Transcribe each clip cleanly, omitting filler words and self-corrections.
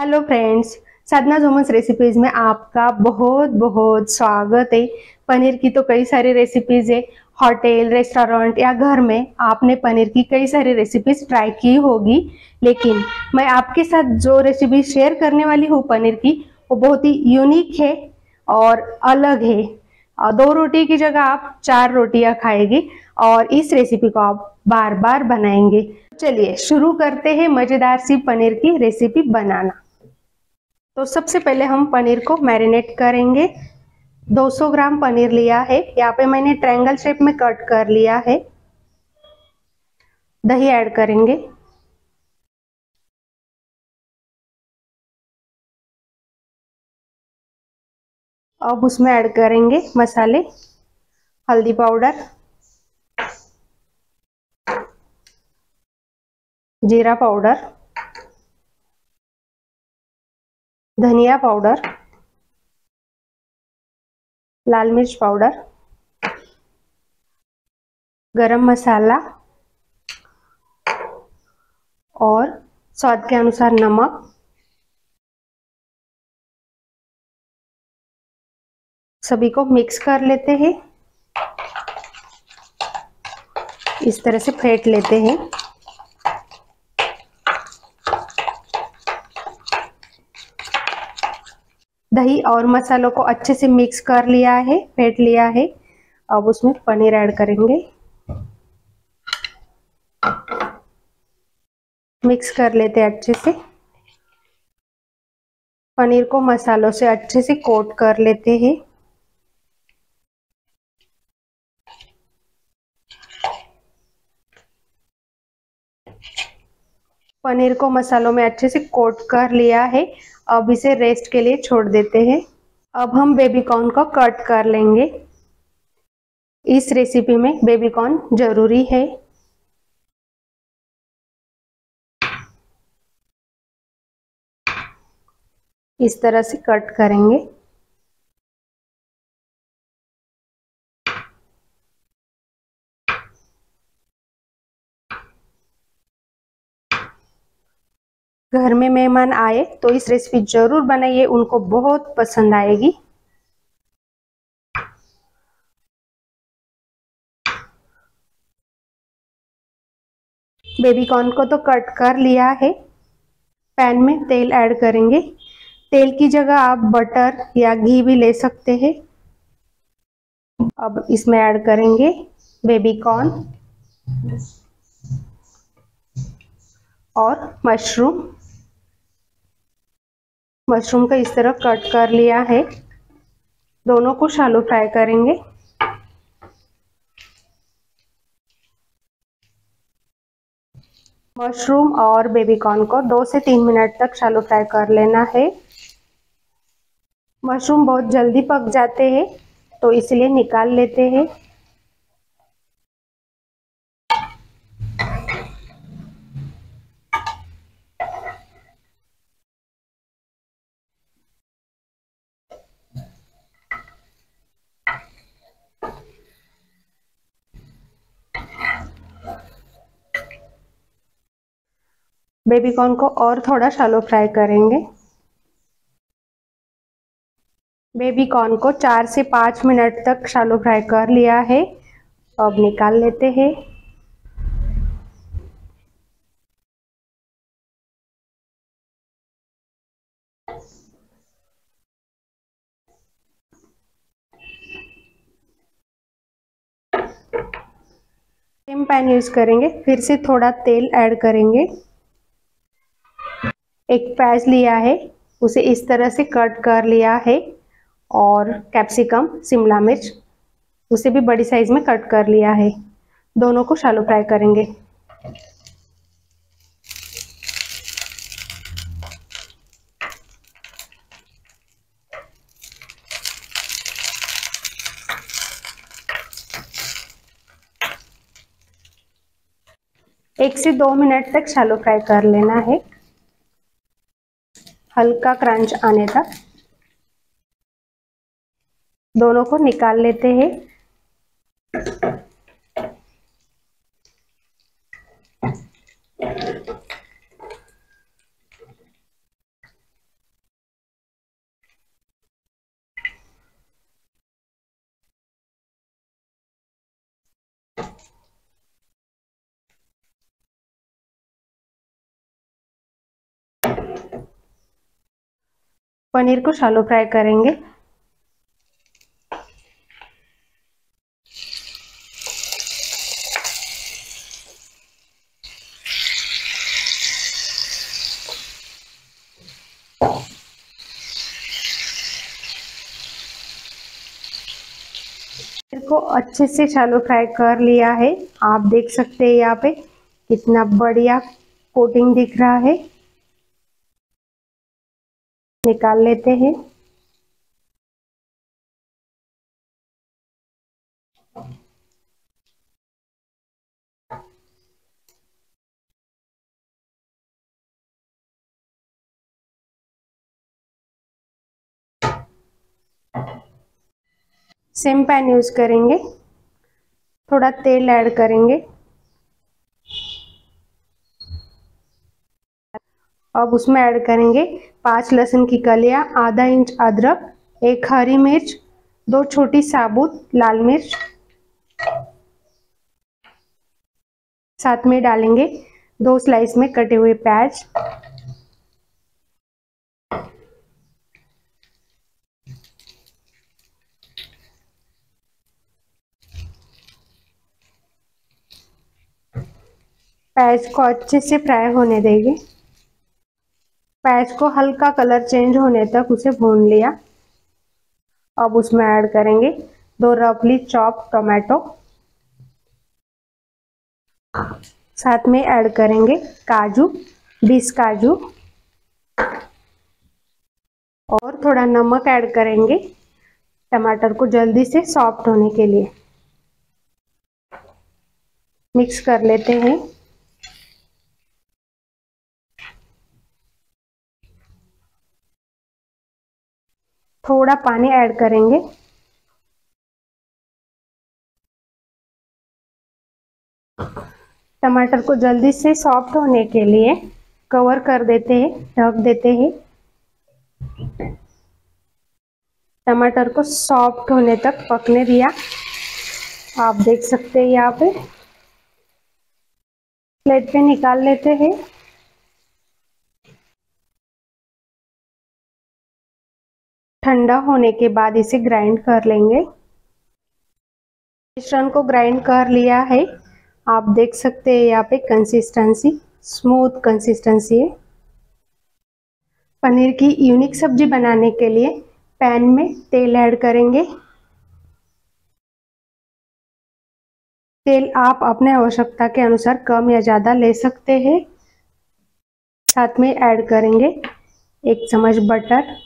Hello friends, साधना जोमन्स recipes में आपका बहुत बहुत स्वागत है। पनीर की तो कई सारी रेसिपीज़ है। होटल, रेस्टोरेंट या घर में आपने पनीर की कई सारी रेसिपीज़ ट्राई की होगी, लेकिन मैं आपके साथ जो रेसिपी शेयर करने वाली हूँ पनीर की, वो बहुत ही यूनिक है और अलग है। 2 रोटी की जगह आप 4 रोटियाँ खाएंगे और इस रेसिपी को आप बार बार बनाएंगे। चलिए शुरू करते हैं मज़ेदार सी पनीर की रेसिपी बनाना। तो सबसे पहले हम पनीर को मैरिनेट करेंगे। 200 ग्राम पनीर लिया है, यहाँ पे मैंने ट्रायंगल शेप में कट कर लिया है। दही ऐड करेंगे। अब उसमें ऐड करेंगे मसाले, हल्दी पाउडर, जीरा पाउडर, धनिया पाउडर, लाल मिर्च पाउडर, गरम मसाला और स्वाद के अनुसार नमक। सभी को मिक्स कर लेते हैं, इस तरह से फेंट लेते हैं। दही और मसालों को अच्छे से मिक्स कर लिया है, फेंट लिया है। अब उसमें पनीर ऐड करेंगे, मिक्स कर लेते हैं अच्छे से। पनीर को मसालों से अच्छे से कोट कर लेते हैं। पनीर को मसालों में अच्छे से कोट कर लिया है। अब इसे रेस्ट के लिए छोड़ देते हैं। अब हम बेबी कॉर्न को कट कर लेंगे। इस रेसिपी में बेबी कॉर्न जरूरी है। इस तरह से कट करेंगे। घर में मेहमान आए तो इस रेसिपी जरूर बनाइए, उनको बहुत पसंद आएगी। बेबी कॉर्न को तो कट कर लिया है। पैन में तेल ऐड करेंगे। तेल की जगह आप बटर या घी भी ले सकते हैं। अब इसमें ऐड करेंगे बेबी कॉर्न और मशरूम। मशरूम का इस तरह कट कर लिया है। दोनों को शालो फ्राई करेंगे। मशरूम और बेबी कॉर्न को 2 से 3 मिनट तक शालो फ्राई कर लेना है। मशरूम बहुत जल्दी पक जाते हैं, तो इसलिए निकाल लेते हैं। बेबी कॉर्न को और थोड़ा शालो फ्राई करेंगे। बेबी कॉर्न को 4 से 5 मिनट तक शालो फ्राई कर लिया है। अब निकाल लेते हैं। सेम पैन यूज करेंगे, फिर से थोड़ा तेल ऐड करेंगे। एक प्याज लिया है, उसे इस तरह से कट कर लिया है और कैप्सिकम, शिमला मिर्च, उसे भी बड़ी साइज में कट कर लिया है। दोनों को शालो फ्राई करेंगे। एक से 2 मिनट तक शालो फ्राई कर लेना है, हल्का क्रंच आने तक। दोनों को निकाल लेते हैं। पनीर को शालो फ्राई करेंगे। को अच्छे से शालो फ्राई कर लिया है। आप देख सकते हैं यहाँ पे कितना बढ़िया कोटिंग दिख रहा है। निकाल लेते हैं। सेम पैन यूज करेंगे, थोड़ा तेल ऐड करेंगे। अब उसमें ऐड करेंगे 5 लहसुन की कलियां, आधा इंच अदरक, 1 हरी मिर्च, 2 छोटी साबुत लाल मिर्च। साथ में डालेंगे 2 स्लाइस में कटे हुए प्याज। प्याज को अच्छे से फ्राई होने देंगे। प्याज को हल्का कलर चेंज होने तक उसे भून लिया। अब उसमें ऐड करेंगे 2 रफली चॉप टोमेटो। साथ में ऐड करेंगे काजू, 20 काजू, और थोड़ा नमक ऐड करेंगे टमाटर को जल्दी से सॉफ्ट होने के लिए। मिक्स कर लेते हैं। थोड़ा पानी ऐड करेंगे। टमाटर को जल्दी से सॉफ्ट होने के लिए कवर कर देते हैं, ढक देते हैं। टमाटर को सॉफ्ट होने तक पकने दिया। आप देख सकते हैं यहाँ पे। प्लेट पे निकाल लेते हैं। ठंडा होने के बाद इसे ग्राइंड कर लेंगे। मिश्रण को ग्राइंड कर लिया है। आप देख सकते हैं यहाँ पे कंसिस्टेंसी, स्मूथ कंसिस्टेंसी है। पनीर की यूनिक सब्जी बनाने के लिए पैन में तेल ऐड करेंगे। तेल आप अपने आवश्यकता के अनुसार कम या ज़्यादा ले सकते हैं। साथ में ऐड करेंगे 1 चम्मच बटर।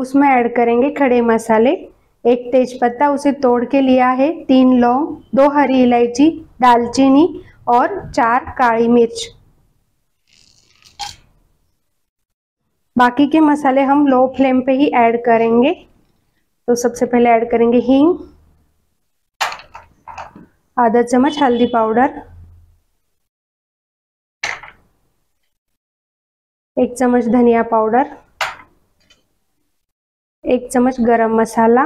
उसमें ऐड करेंगे खड़े मसाले, 1 तेजपत्ता उसे तोड़ के लिया है, 3 लौंग, 2 हरी इलायची, दालचीनी और 4 काली मिर्च। बाकी के मसाले हम लो फ्लेम पे ही ऐड करेंगे। तो सबसे पहले ऐड करेंगे हींग, आधा चम्मच हल्दी पाउडर, 1 चम्मच धनिया पाउडर, 1 चम्मच गरम मसाला,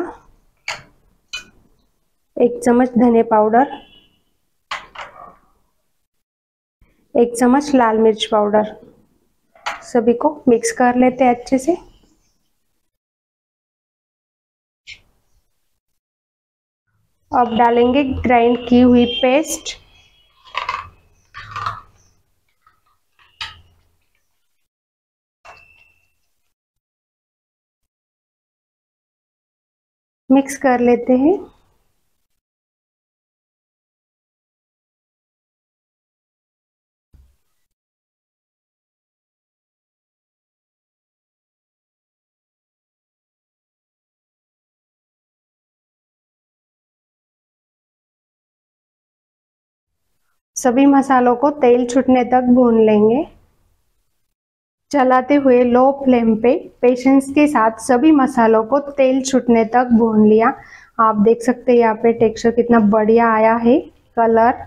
1 चम्मच धने पाउडर, 1 चम्मच लाल मिर्च पाउडर। सभी को मिक्स कर लेते हैं अच्छे से। अब डालेंगे ग्राइंड की हुई पेस्ट। मिक्स कर लेते हैं। सभी मसालों को तेल छूटने तक भून लेंगे। चलाते हुए लो फ्लेम पे पेशेंस के साथ सभी मसालों को तेल छूटने तक भून लिया। आप देख सकते हैं यहाँ पे टेक्सचर कितना बढ़िया आया है, कलर।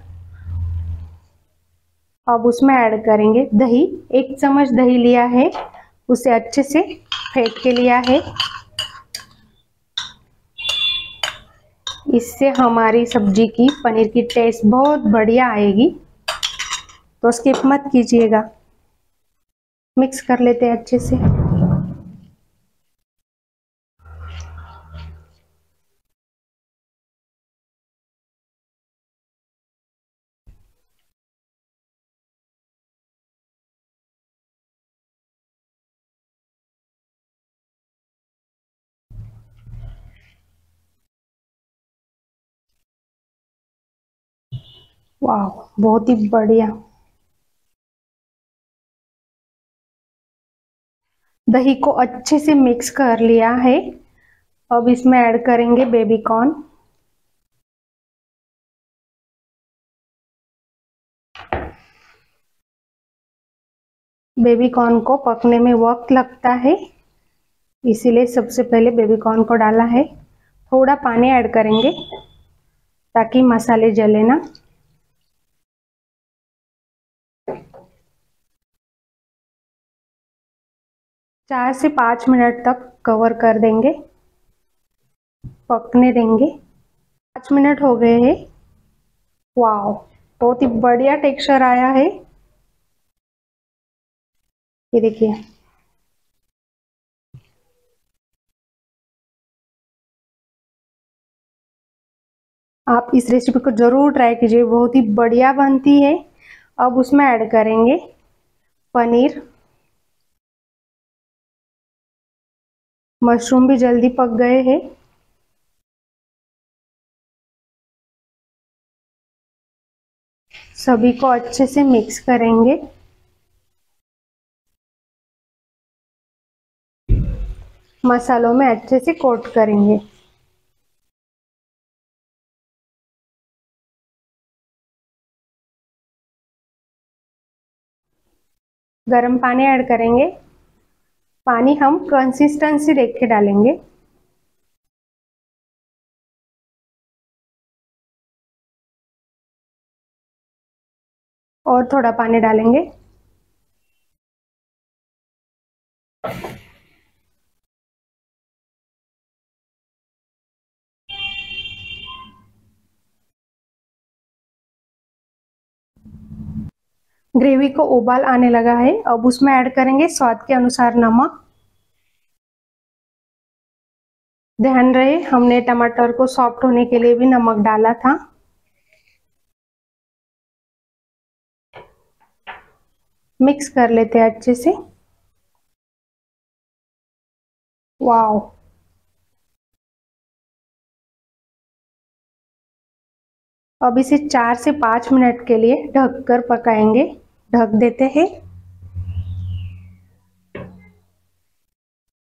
अब उसमें ऐड करेंगे दही, 1 चम्मच दही लिया है, उसे अच्छे से फेंट के लिया है। इससे हमारी सब्जी की, पनीर की टेस्ट बहुत बढ़िया आएगी। तो स्किप मत कीजिएगा। मिक्स कर लेते हैं अच्छे से। वाह, बहुत ही बढ़िया। दही को अच्छे से मिक्स कर लिया है। अब इसमें ऐड करेंगे बेबी कॉर्न। बेबी कॉर्न को पकने में वक्त लगता है, इसीलिए सबसे पहले बेबी कॉर्न को डाला है। थोड़ा पानी ऐड करेंगे ताकि मसाले जले ना। चार से 5 मिनट तक कवर कर देंगे, पकने देंगे। 5 मिनट हो गए हैं। वाओ, बहुत ही बढ़िया टेक्सचर आया है। ये देखिए, आप इस रेसिपी को जरूर ट्राई कीजिए, बहुत ही बढ़िया बनती है। अब उसमें ऐड करेंगे पनीर। मशरूम भी जल्दी पक गए हैं। सभी को अच्छे से मिक्स करेंगे। मसालों में अच्छे से कोट करेंगे। गरम पानी ऐड करेंगे। पानी हम कंसिस्टेंसी देख के डालेंगे। और थोड़ा पानी डालेंगे। ग्रेवी को उबाल आने लगा है। अब उसमें ऐड करेंगे स्वाद के अनुसार नमक। ध्यान रहे, हमने टमाटर को सॉफ्ट होने के लिए भी नमक डाला था। मिक्स कर लेते हैं अच्छे से। वाओ, अब इसे 4 से 5 मिनट के लिए ढककर पकाएंगे। ढक देते हैं।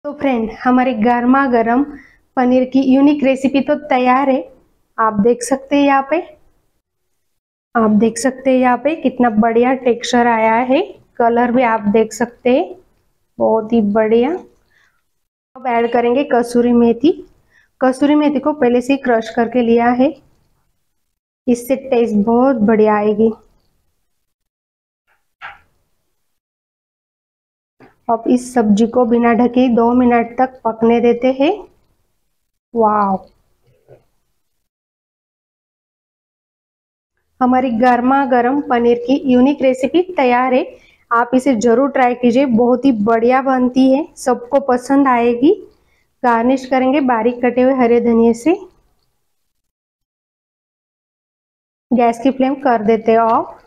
तो फ्रेंड, हमारे गर्मा गर्म पनीर की यूनिक रेसिपी तो तैयार है। आप देख सकते हैं यहाँ पे, आप देख सकते हैं यहाँ पे कितना बढ़िया टेक्सचर आया है। कलर भी आप देख सकते हैं, बहुत ही बढ़िया। अब ऐड करेंगे कसूरी मेथी। कसूरी मेथी को पहले से क्रश करके लिया है, इससे टेस्ट बहुत बढ़िया आएगी। अब इस सब्जी को बिना ढके 2 मिनट तक पकने देते हैं। वाओ, हमारी गर्मा गर्म पनीर की यूनिक रेसिपी तैयार है। आप इसे जरूर ट्राई कीजिए, बहुत ही बढ़िया बनती है, सबको पसंद आएगी। गार्निश करेंगे बारीक कटे हुए हरे धनिए से। गैस की फ्लेम कर देते हैं ऑफ।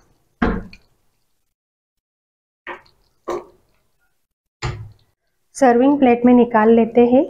सर्विंग प्लेट में निकाल लेते हैं।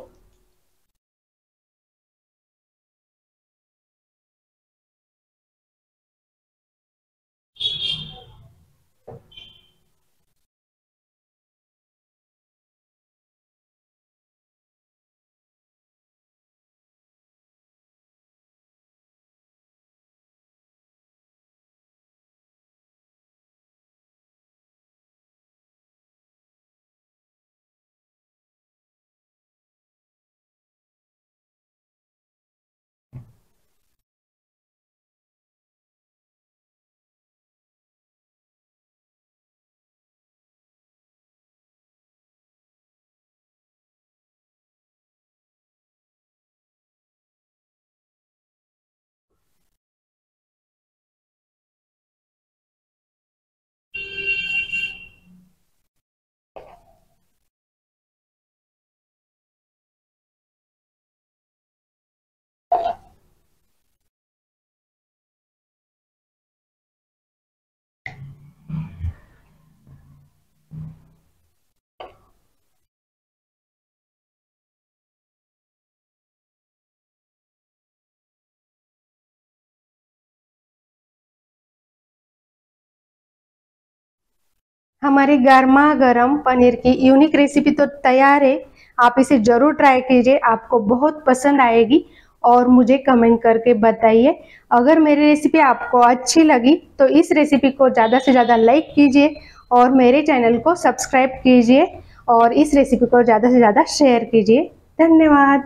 हमारी गर्मा गर्म पनीर की यूनिक रेसिपी तो तैयार है। आप इसे जरूर ट्राई कीजिए, आपको बहुत पसंद आएगी और मुझे कमेंट करके बताइए। अगर मेरी रेसिपी आपको अच्छी लगी तो इस रेसिपी को ज़्यादा से ज़्यादा लाइक कीजिए और मेरे चैनल को सब्सक्राइब कीजिए और इस रेसिपी को ज़्यादा से ज़्यादा शेयर कीजिए। धन्यवाद।